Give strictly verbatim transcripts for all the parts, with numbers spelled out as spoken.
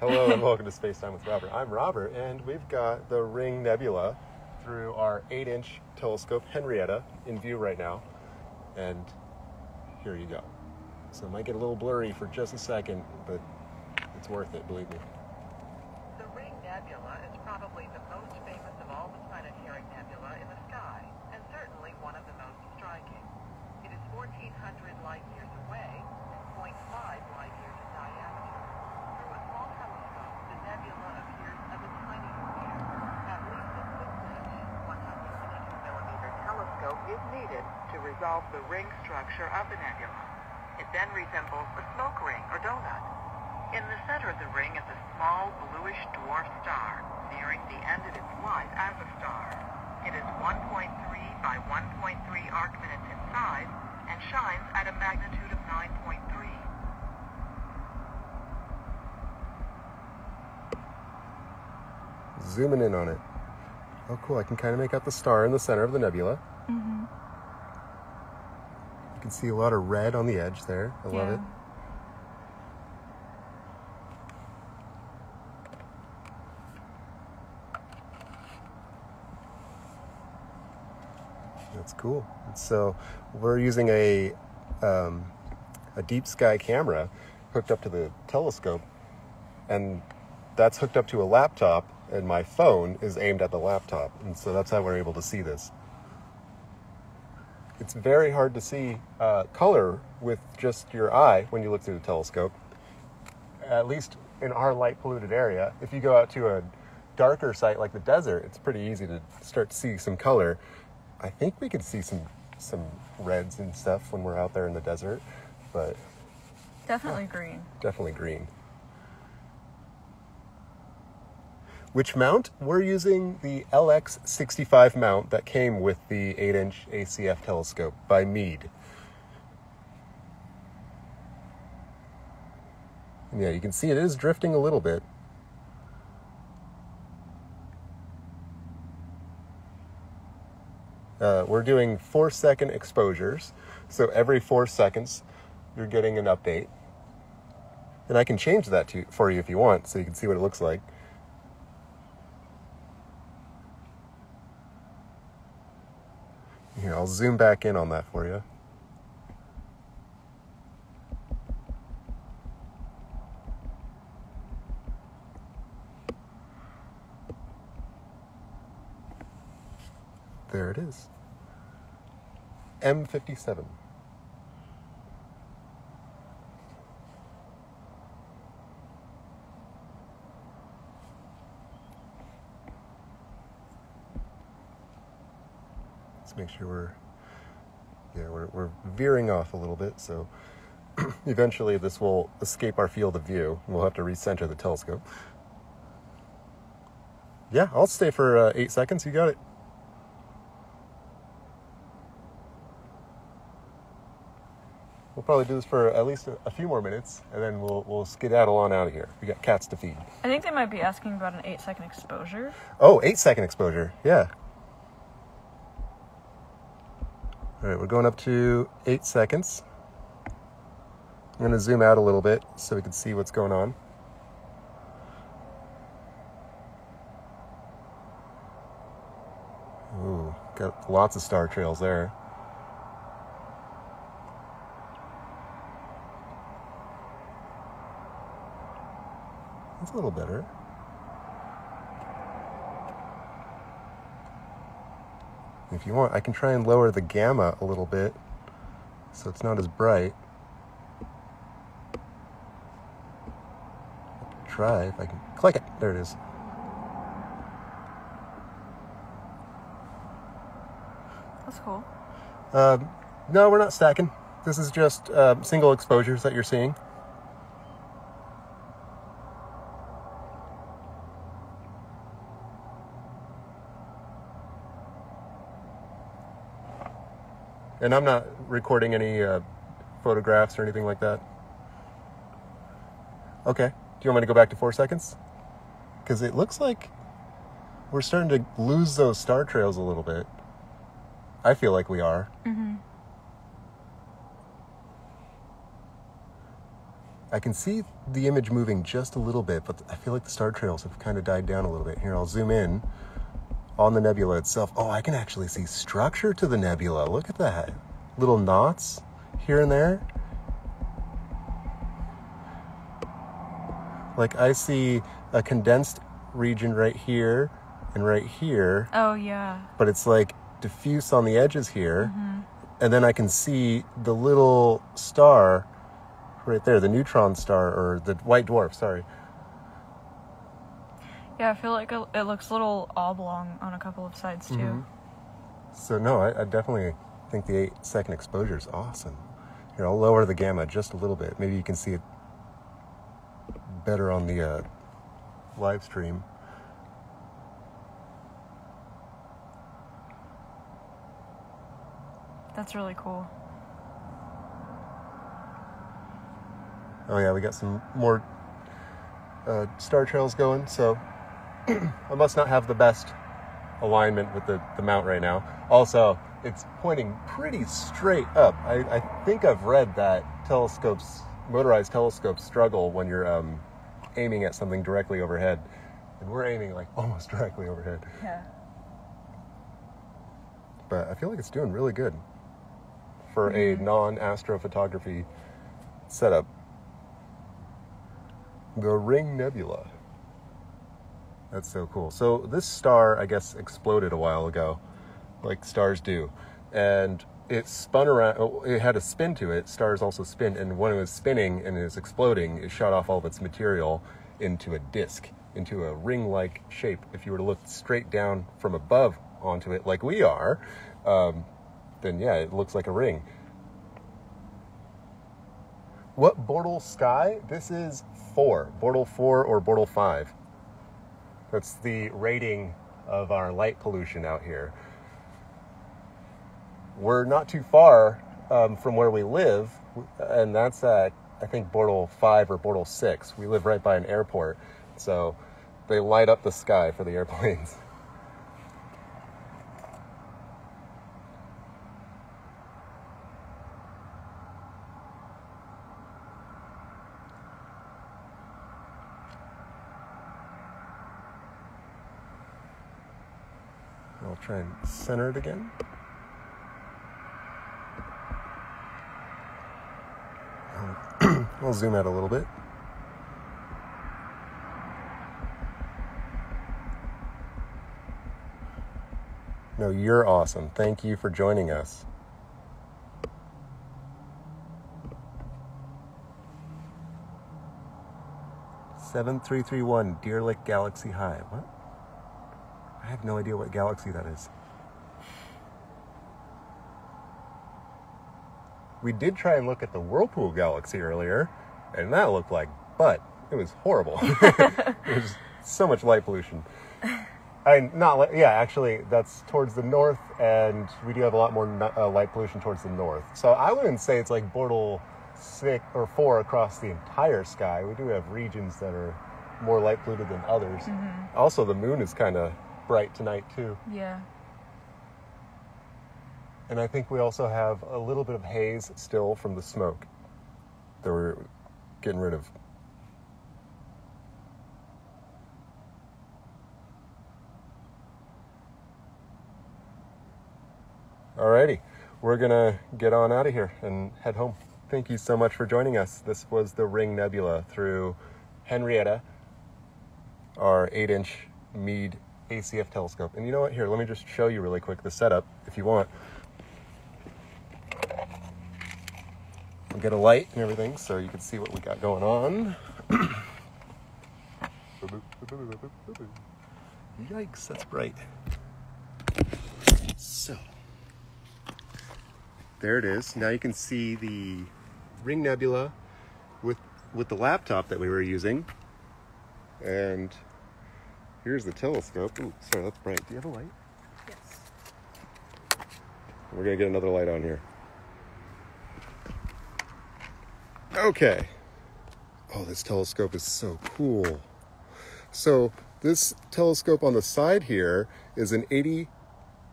Hello and welcome to Space Time with Robert. I'm Robert, and we've got the Ring Nebula through our eight-inch telescope, Henrietta, in view right now. And here you go. So it might get a little blurry for just a second, but it's worth it, believe me. The Ring Nebula is probably the most famous of all the planetary nebula in the sky, and certainly one of the most striking. It is fourteen hundred light-years away and zero point five light-years in diameter. Through a small telescope, the nebula appears as a tiny sphere. At least a six-inch, one hundred eighty millimeter telescope is needed to resolve the ring structure of the nebula. It then resembles a smoke ring or donut. In the center of the ring is a small bluish dwarf star, nearing the end of its life as a star. It is one point three by one point three arcminutes in size and shines at a magnitude of nine point three. Zooming in on it. Oh, cool. I can kind of make out the star in the center of the nebula. Mm-hmm. You can see a lot of red on the edge there. I yeah. love it. That's cool. So we're using a um, a deep sky camera hooked up to the telescope, and that's hooked up to a laptop, and my phone is aimed at the laptop, and so that's how we're able to see this. It's very hard to see uh, color with just your eye when you look through the telescope, at least in our light-polluted area. If you go out to a darker site like the desert, it's pretty easy to start to see some color. I think we could see some some reds and stuff when we're out there in the desert, but... Definitely yeah, green. Definitely green. Which mount? We're using the L X sixty-five mount that came with the eight-inch A C F telescope by Meade. And yeah, you can see it is drifting a little bit. Uh, we're doing four-second exposures, so every four seconds you're getting an update. And I can change that to, for you if you want, so you can see what it looks like. Here, I'll zoom back in on that for you. There it is. M fifty-seven. Let's make sure we're, yeah, we're, we're veering off a little bit, so eventually this will escape our field of view. We'll have to recenter the telescope. Yeah, I'll stay for uh, eight seconds. You got it. We'll probably do this for at least a, a few more minutes, and then we'll, we'll skedaddle on out of here. We got cats to feed. I think they might be asking about an eight-second exposure. Oh, eight-second exposure. Yeah. All right, we're going up to eight seconds. I'm going to zoom out a little bit so we can see what's going on. Ooh, got lots of star trails there. That's a little better. If you want, I can try and lower the gamma a little bit so it's not as bright. Try if I can click it. There it is. That's cool. Um, no, we're not stacking. This is just uh, single exposures that you're seeing. And I'm not recording any uh, photographs or anything like that. Okay. Do you want me to go back to four seconds? Because it looks like we're starting to lose those star trails a little bit. I feel like we are. Mm-hmm. I can see the image moving just a little bit, but I feel like the star trails have kind of died down a little bit. Here, I'll zoom in on the nebula itself. Oh, I can actually see structure to the nebula. Look at that. Little knots here and there. Like, I see a condensed region right here and right here. Oh, yeah. But it's, like, diffuse on the edges here. Mm-hmm. And then I can see the little star right there, the neutron star, or the white dwarf, sorry. Yeah, I feel like it looks a little oblong on a couple of sides, too. Mm-hmm. So, no, I, I definitely think the eight-second exposure is awesome. Here, I'll lower the gamma just a little bit. Maybe you can see it better on the uh, live stream. That's really cool. Oh, yeah, we got some more uh, star trails going, so I must not have the best alignment with the, the mount right now. Also, it's pointing pretty straight up. I, I think I've read that telescopes, motorized telescopes struggle when you're um, aiming at something directly overhead. And we're aiming, like, almost directly overhead. Yeah. But I feel like it's doing really good for mm-hmm. a non-astrophotography setup. The Ring Nebula. That's so cool. So this star, I guess, exploded a while ago, like stars do. And it spun around. It had a spin to it. Stars also spin. And when it was spinning and it was exploding, it shot off all of its material into a disk, into a ring-like shape. If you were to look straight down from above onto it, like we are, um, then, yeah, it looks like a ring. What Bortle sky? This is four, Bortle four or Bortle five. That's the rating of our light pollution out here. We're not too far um, from where we live, and that's at, I think, Bortle five or Bortle six. We live right by an airport, so they light up the sky for the airplanes. I'll try and center it again. I'll, I'll zoom out a little bit. No, you're awesome. Thank you for joining us. seven three three one, Deer Lake Galaxy High. What? I have no idea what galaxy that is. We did try and look at the Whirlpool Galaxy earlier, and that looked like butt. It was horrible. It was so much light pollution. I mean, not like, yeah, actually, that's towards the north, and we do have a lot more uh, light pollution towards the north. So I wouldn't say it's like Bortle six or four across the entire sky. We do have regions that are more light polluted than others. Mm-hmm. Also, the moon is kind of bright tonight too. Yeah. And I think we also have a little bit of haze still from the smoke that we're getting rid of. Alrighty, we're gonna get on out of here and head home. Thank you so much for joining us. This was the Ring Nebula through Henrietta, our eight inch Meade A C F telescope. And you know what? Here, let me just show you really quick the setup, if you want. We'll get a light and everything so you can see what we got going on. Yikes, that's bright. So, there it is. Now you can see the Ring Nebula with, with the laptop that we were using. And here's the telescope. Ooh, sorry, that's bright. Do you have a light? Yes. We're going to get another light on here. Okay. Oh, this telescope is so cool. So this telescope on the side here is an eighty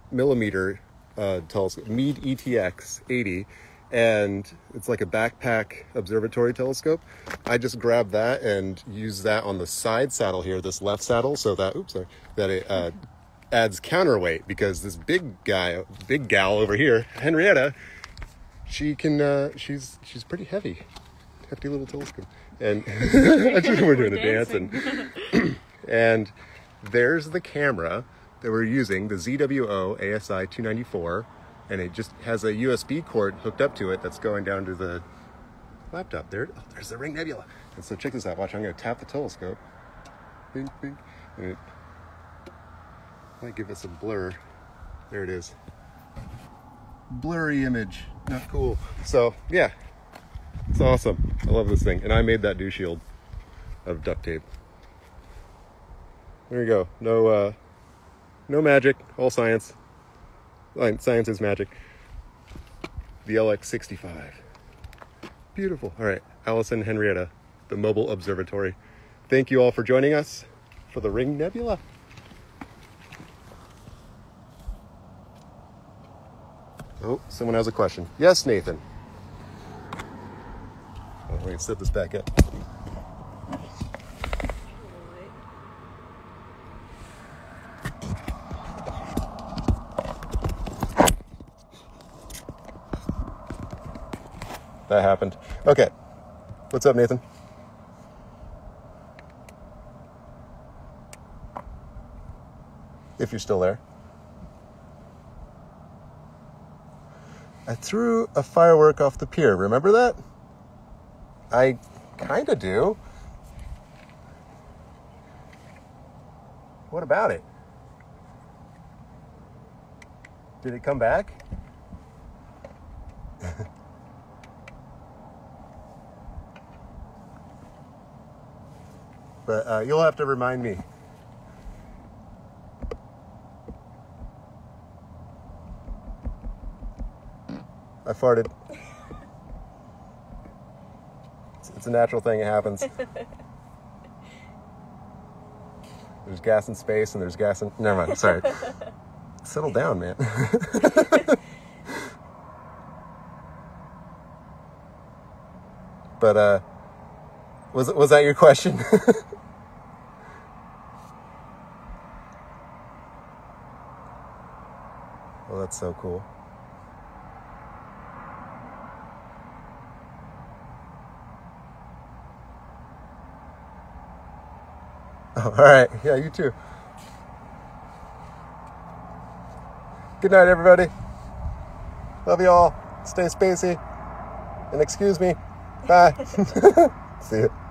millimeter uh, telescope, Meade E T X eighty. and it's like a backpack observatory telescope. I just grabbed that and use that on the side saddle here, this left saddle, so that, oops, sorry, that it uh, adds counterweight, because this big guy, big gal over here, Henrietta, she can, uh, she's, she's pretty heavy, hefty little telescope. And I just, we're doing a dance. And, and there's the camera that we're using, the Z W O A S I two ninety-four, and it just has a U S B cord hooked up to it that's going down to the laptop. There, oh, there's the Ring Nebula. And so check this out. Watch, I'm going to tap the telescope. Bing, bing. And it might give us a blur. There it is. Blurry image. Not cool. So, yeah. It's awesome. I love this thing. And I made that dew shield out of duct tape. There you go. No, uh, no magic. All science. Science is magic. The L X sixty-five. Beautiful. All right. Allison, Henrietta, the mobile observatory. Thank you all for joining us for the Ring Nebula. Oh, someone has a question. Yes, Nathan. Oh, wait, set this back up. That happened. Okay. What's up, Nathan? If you're still there. I threw a firework off the pier. Remember that? I kind of do. What about it? Did it come back? But uh, you'll have to remind me. I farted. It's, it's a natural thing. It happens. There's gas in space, and there's gas in... Never mind. Sorry. Settle down, man. But uh, was was that your question? Well, that's so cool. Oh, all right. Yeah, you too. Good night, everybody. Love you all. Stay spacey. And excuse me. Bye. See you.